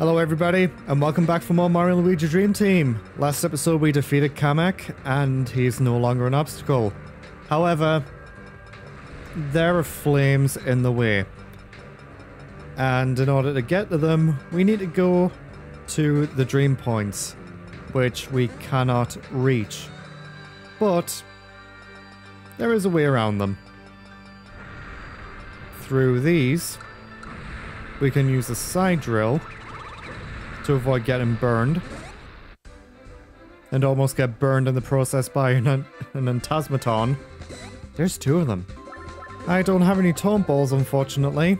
Hello everybody, and welcome back for more Mario & Luigi Dream Team. Last episode we defeated Kamek, and he's no longer an obstacle. However, there are flames in the way. And in order to get to them, we need to go to the dream points, which we cannot reach. But there is a way around them. Through these, we can use a side drill to avoid getting burned and almost get burned in the process by an Antasmaton. There's two of them. I don't have any taunt balls, unfortunately.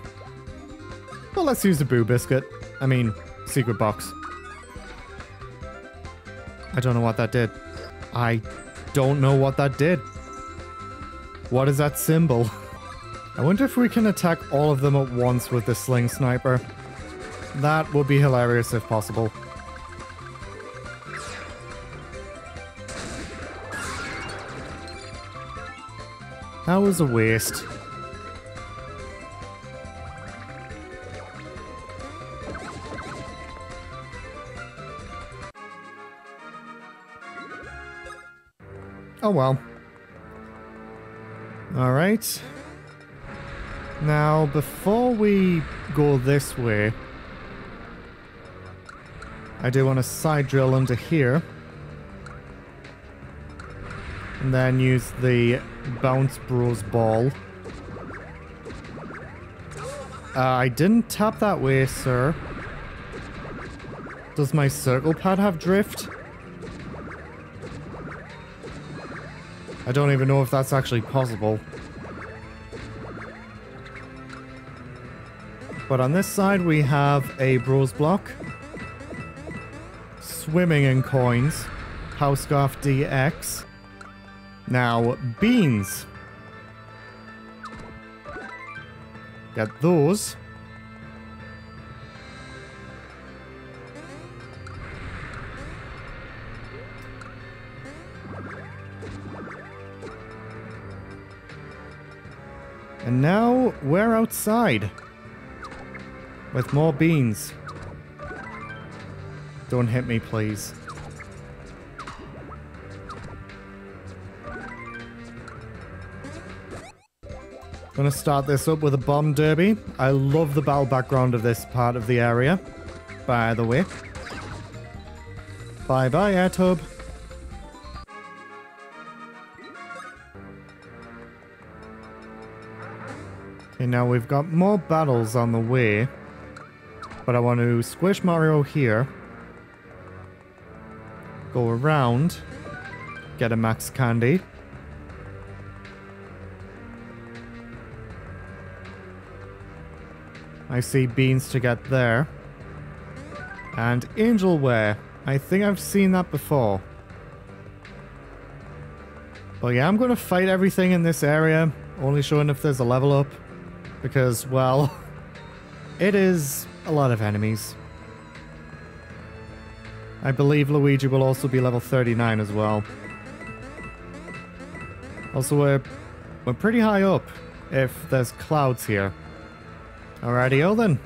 But let's use the Boo Biscuit. I mean, secret box. I don't know what that did. I don't know what that did. What is that symbol? I wonder if we can attack all of them at once with the sling sniper. That would be hilarious if possible. That was a waste. Oh well. All right. Now, before we go this way, I do want to side drill under here and then use the Bounce Bros ball. I didn't tap that way, sir. Does my circle pad have drift? I don't even know if that's actually possible. But on this side we have a Bros block. Swimming in coins. House Scarf DX. Now, beans. Get those. And now we're outside with more beans. Don't hit me, please. Gonna start this up with a bomb derby. I love the battle background of this part of the area, by the way. Bye bye, Airtub. Okay, now we've got more battles on the way, but I want to squish Mario here. Go around, get a Max Candy. I see beans to get there. And Angelware. I think I've seen that before. But yeah, I'm going to fight everything in this area, only showing if there's a level up. Because, well, it is a lot of enemies. I believe Luigi will also be level 39 as well. Also, we're pretty high up if there's clouds here. Alrighty-o then.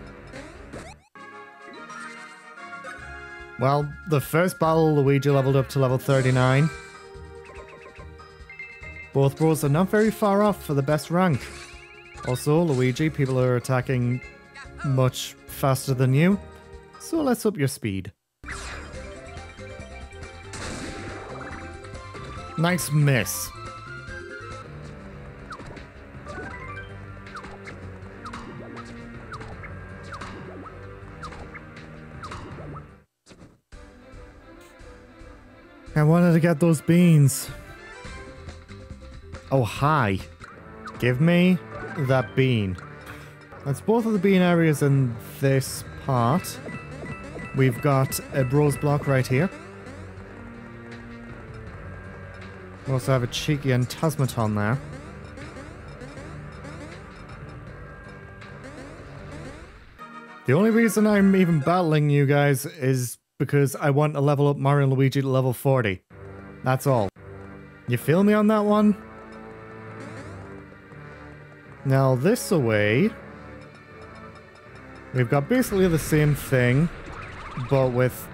Well, the first battle Luigi leveled up to level 39. Both bros are not very far off for the best rank. Also, Luigi, people are attacking much faster than you, so let's up your speed. Nice miss. I wanted to get those beans. Oh, hi. Give me that bean. That's both of the bean areas in this part. We've got a Bros block right here. We also have a cheeky Antasmaton there. The only reason I'm even battling you guys is because I want to level up Mario & Luigi to level 40. That's all. You feel me on that one? Now this away, we've got basically the same thing, but with...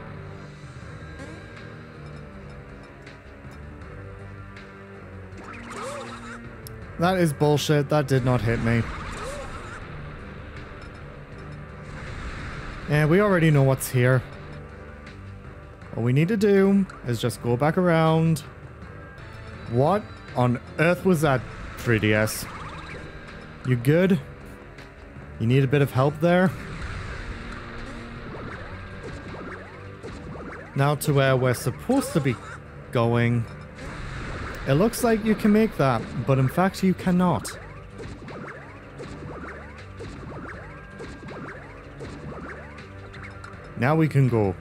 That is bullshit. That did not hit me. And we already know what's here. All we need to do is just go back around. What on earth was that, 3DS? You good? You need a bit of help there? Now to where we're supposed to be going. It looks like you can make that, but in fact you cannot. Now we can go.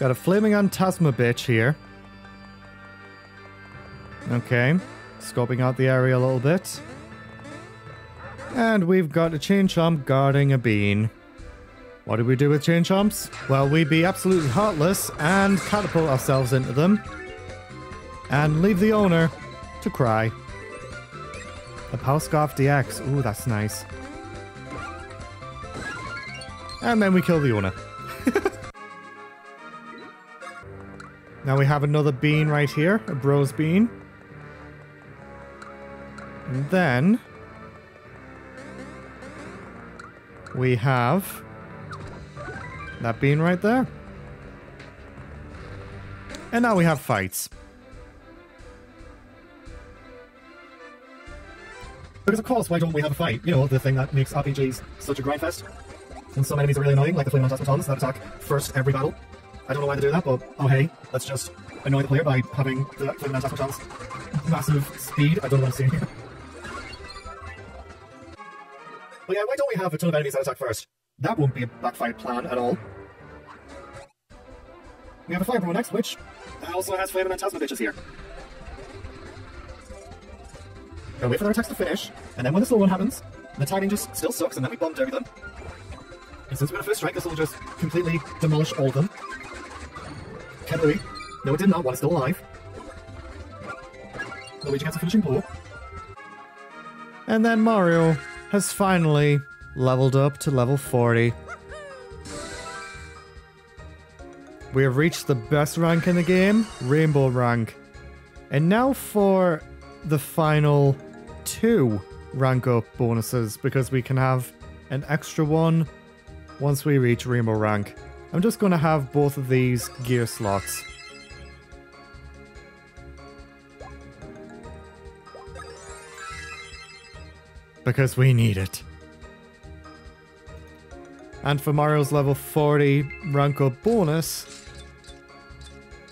Got a flaming Antasma bitch here. Okay. Scoping out the area a little bit. And we've got a chain chomp guarding a bean. What do we do with chain chomps? Well, we be absolutely heartless and catapult ourselves into them. And leave the owner to cry. A Power Scarf DX. Ooh, that's nice. And then we kill the owner. Now we have another bean right here, a bros bean. And then we have that bean right there. And now we have fights. Because of course, why don't we have a fight? You know, the thing that makes RPGs such a grindfest. And some enemies are really annoying, like the flaming automatons that attack first every battle. I don't know why they do that, but oh hey, let's just annoy the player by having the flaming automatons massive speed. I don't want to see. But yeah, why don't we have a ton of enemies that attack first? That won't be a backfired plan at all. We have a Firebro next, which also has flaming Antasma bitches here. Gotta wait for their attacks to finish, and then when the slow one happens, the timing just still sucks, and then we bombed everything. And since we're gonna first strike, this will just completely demolish all of them. Can Louis? No, it did not. One is still alive. Luigi gets a finishing blow. And then Mario has finally leveled up to level 40. We have reached the best rank in the game, Rainbow Rank. And now for the final two rank up bonuses, because we can have an extra one once we reach Rainbow Rank. I'm just going to have both of these gear slots. Because we need it. And for Mario's level 40 rank up bonus,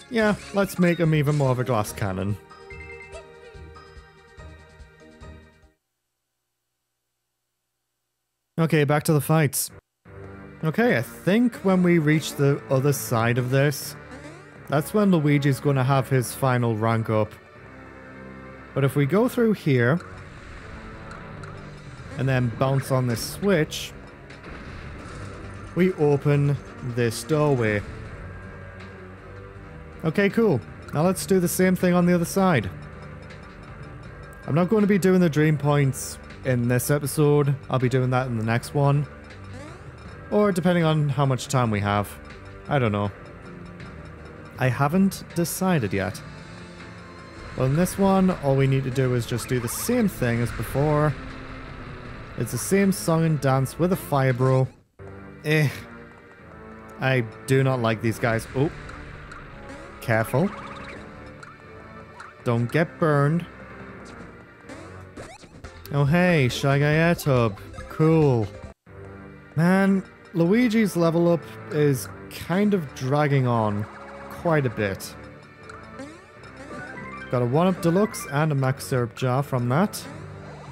yeah, let's make him even more of a glass cannon. Okay, back to the fights. Okay, I think when we reach the other side of this, that's when Luigi's going to have his final rank up. But if we go through here, and then bounce on this switch, we open this doorway. Okay, cool. Now let's do the same thing on the other side. I'm not going to be doing the dream points in this episode. I'll be doing that in the next one. Or depending on how much time we have. I don't know. I haven't decided yet. Well, in this one, all we need to do is just do the same thing as before. It's the same song and dance with a Firebro. Eh. I do not like these guys. Oh. Careful. Don't get burned. Oh hey, Shy Guy Air Tub. Cool. Man, Luigi's level up is kind of dragging on quite a bit. Got a 1-up deluxe and a max syrup jar from that.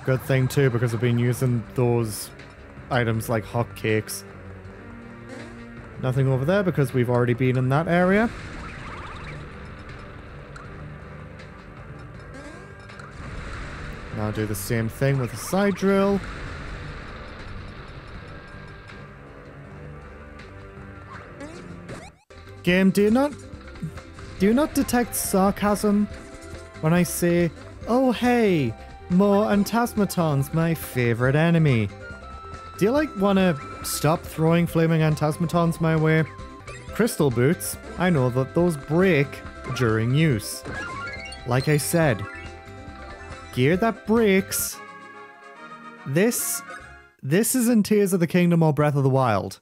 Good thing too, because I've been using those items like hotcakes. Nothing over there because we've already been in that area. Now do the same thing with a side drill. Game, do you not detect sarcasm when I say, oh hey, more Antasmatons, my favorite enemy? Do you like wanna Stop throwing flaming antasmatons my way. Crystal boots, I know that those break during use. Like I said, gear that breaks. This is in Tears of the Kingdom or Breath of the Wild.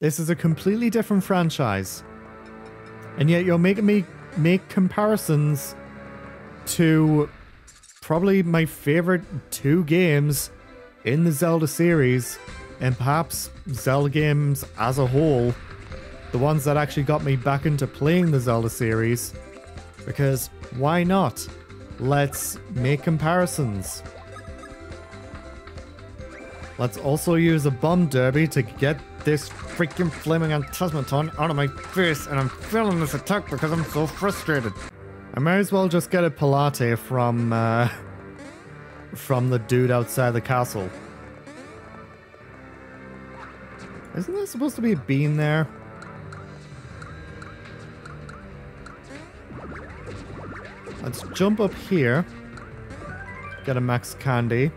This is a completely different franchise. And yet you're making me make comparisons to probably my favorite two games in the Zelda series, and perhaps Zelda games as a whole, the ones that actually got me back into playing the Zelda series, because why not? Let's make comparisons. Let's also use a bomb derby to get this freaking flaming antasmaton out of my face, and I'm feeling this attack because I'm so frustrated. I might as well just get a Pilate from the dude outside the castle. Isn't there supposed to be a beam there? Let's jump up here. Get a Max Candy.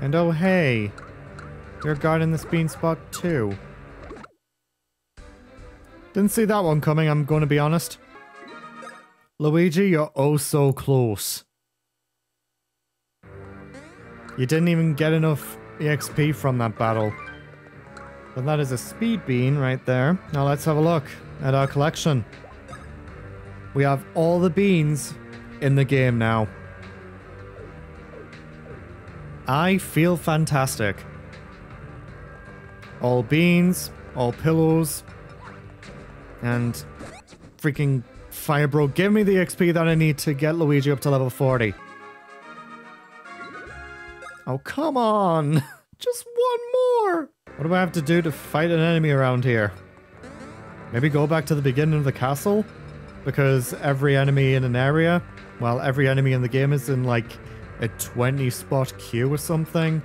And oh hey, you're guarding this bean spot too. Didn't see that one coming, I'm going to be honest. Luigi, you're oh so close. You didn't even get enough EXP from that battle. But that is a speed bean right there. Now let's have a look at our collection. We have all the beans in the game now. I feel fantastic. All beans, all pillows, and freaking fire bro. Give me the XP that I need to get Luigi up to level 40. Oh, come on. Just one more. What do I have to do to fight an enemy around here? Maybe go back to the beginning of the castle? Because every enemy in an area, well, every enemy in the game is in like a 20 spot queue or something.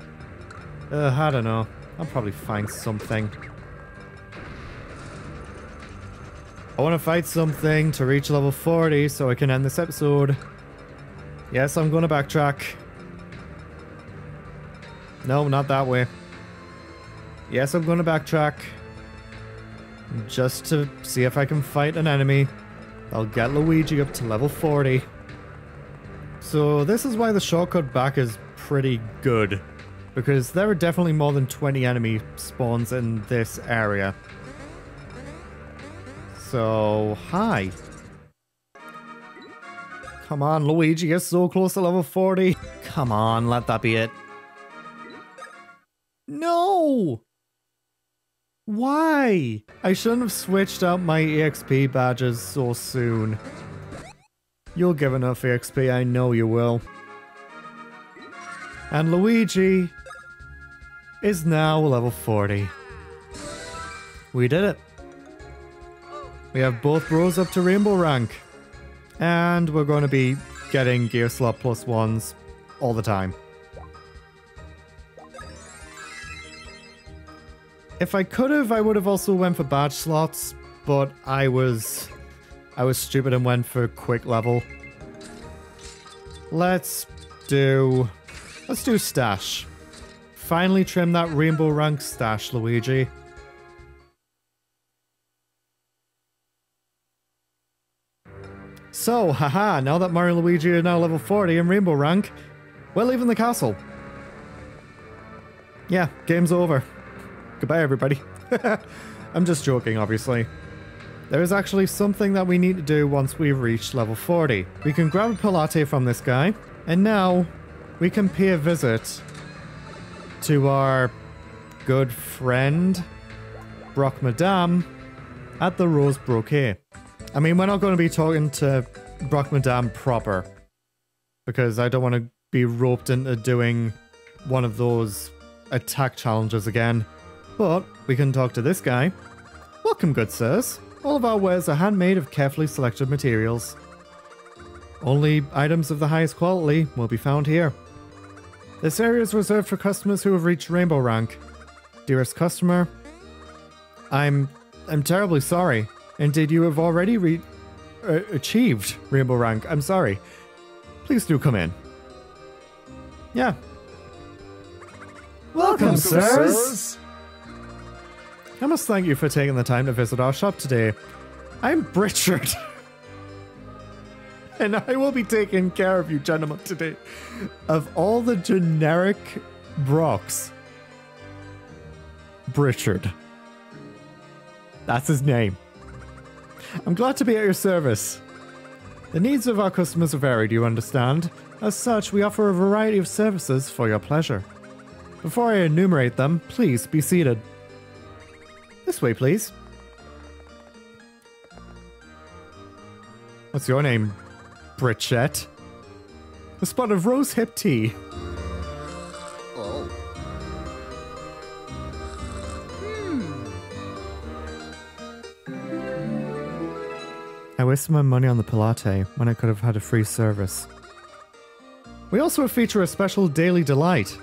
I don't know. I'll probably find something. I want to fight something to reach level 40 so I can end this episode. Yes, I'm going to backtrack. No, not that way. Yes, I'm going to backtrack. Just to see if I can fight an enemy. I'll get Luigi up to level 40. So this is why the shortcut back is pretty good. Because there are definitely more than 20 enemy spawns in this area. So, hi. Come on, Luigi, you're so close to level 40. Come on, let that be it. No! Why? I shouldn't have switched out my EXP badges so soon. You'll give enough EXP, I know you will. And Luigi is now level 40. We did it. We have both bros up to Rainbow rank. And we're going to be getting gear slot +1s all the time. If I could have, I would have also went for badge slots, but I was stupid and went for quick level. Let's do stash. Finally trim that Rainbow rank stash, Luigi. So, haha, now that Mario and Luigi are now level 40 in Rainbow rank, we're leaving the castle. Yeah, game's over. Goodbye, everybody. I'm just joking, obviously. There is actually something that we need to do once we've reached level 40. We can grab a Pilate from this guy, and now we can pay a visit to our good friend, Broque Madame, at the Rose Broquet. I mean, we're not going to be talking to Broque Madame proper, because I don't want to be roped into doing one of those attack challenges again. But we can talk to this guy. Welcome, good sirs. All of our wares are handmade of carefully selected materials. Only items of the highest quality will be found here. This area is reserved for customers who have reached Rainbow rank. Dearest customer, I'm terribly sorry. Indeed, you have already achieved Rainbow rank. I'm sorry. Please do come in. Yeah, Welcome, sirs! I must thank you for taking the time to visit our shop today. I'm Richard. And I will be taking care of you gentlemen today. Of all the generic Broques, Richard. That's his name. I'm glad to be at your service. The needs of our customers are varied, you understand. As such, we offer a variety of services for your pleasure. Before I enumerate them, please be seated. This way, please. What's your name, Bridgette? A spot of rose hip tea. I wasted my money on the Pilate when I could have had a free service. We also feature a special daily delight.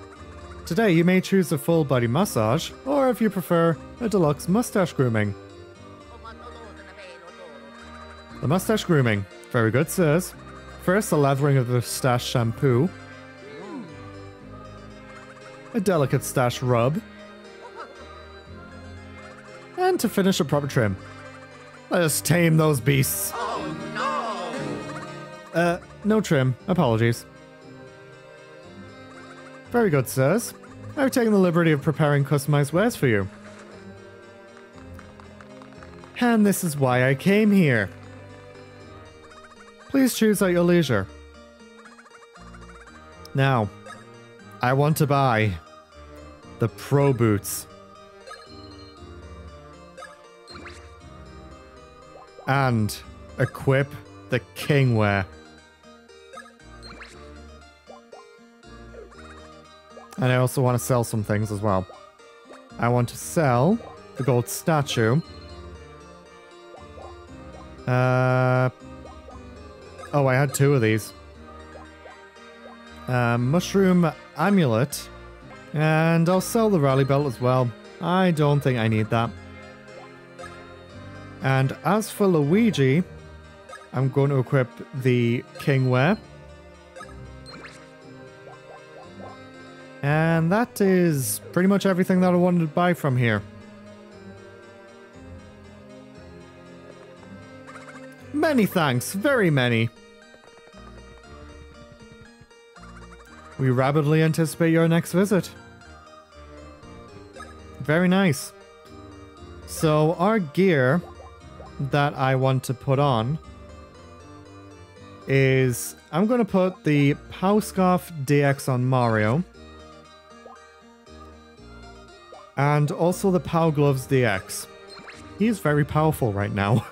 Today you may choose a full body massage, or if you prefer, a deluxe mustache grooming. The mustache grooming. Very good, sirs. First, the lathering of the stash shampoo. A delicate stash rub. And to finish, a proper trim. Let us tame those beasts. Oh no! No trim. Apologies. Very good, sirs. I've taken the liberty of preparing customized wares for you. And this is why I came here. Please choose at your leisure. Now, I want to buy the Pro Boots. And equip the Kingwear. And I also want to sell some things as well. I want to sell the gold statue. Oh, I had two of these. Mushroom amulet. And I'll sell the rally belt as well. I don't think I need that. And as for Luigi, I'm going to equip the Kingwear. And that is pretty much everything that I wanted to buy from here. Many thanks, very many. We rapidly anticipate your next visit. Very nice. So our gear that I want to put on is I'm going to put the Powscarf DX on Mario and also the Pow Gloves DX. He is very powerful right now.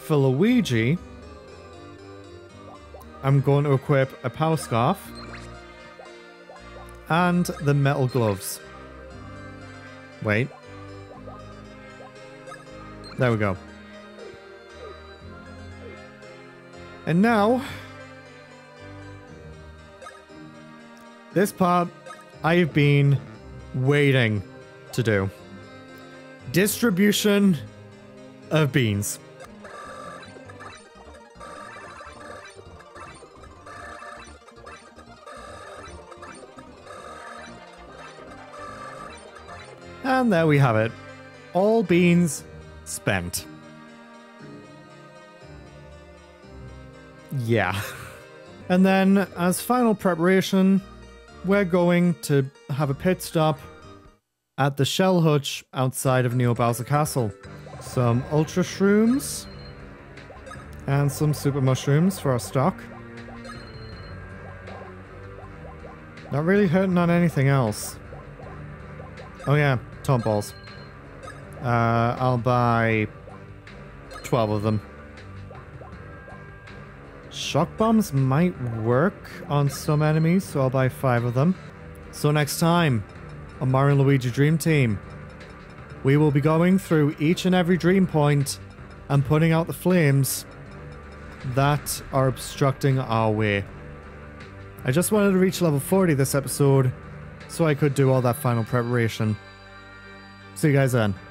For Luigi, I'm going to equip a Powscarf and the Metal Gloves. Wait. There we go. And now, this part I've been waiting to do. Distribution of beans. And there we have it. All beans spent. Yeah. And then, as final preparation, we're going to have a pit stop at the Shell Hutch outside of Neo Bowser Castle. Some Ultra Shrooms and some Super Mushrooms for our stock. Not really hurting on anything else. Oh yeah, Taunt Balls. I'll buy 12 of them. Shock bombs might work on some enemies, so I'll buy 5 of them. So next time on Mario & Luigi Dream Team, we will be going through each and every dream point and putting out the flames that are obstructing our way. I just wanted to reach level 40 this episode so I could do all that final preparation. See you guys then.